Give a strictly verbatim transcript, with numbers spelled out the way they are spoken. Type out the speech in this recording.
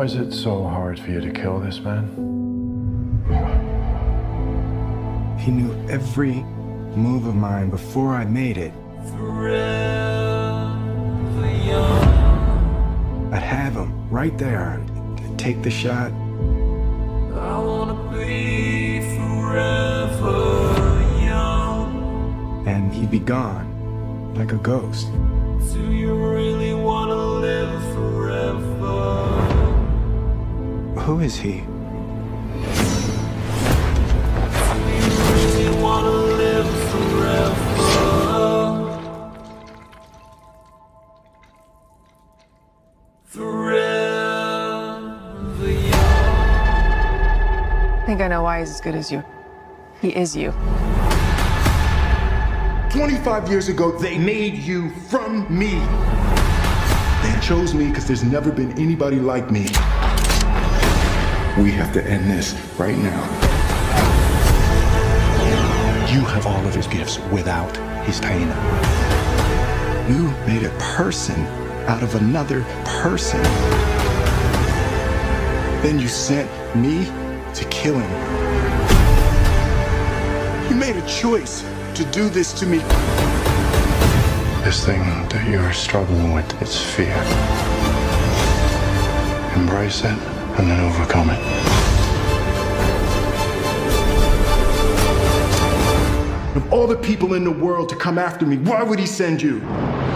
Why is it so hard for you to kill this man? He knew every move of mine before I made it. I'd have him right there. I'd take the shot. I wanna be forever young. And he'd be gone, like a ghost. Do you really wanna live forever? Who is he? Do you really wanna live forever? Forever young. I think I know why he's as good as you. He is you. twenty-five years ago, they made you from me. They chose me because there's never been anybody like me. We have to end this right now. You have all of his gifts without his pain. You made a person out of another person. Then you sent me to kill him. You made a choice to do this to me. This thing that you're struggling with, it's fear. Embrace it and then overcome it. Of all the people in the world to come after me, why would he send you?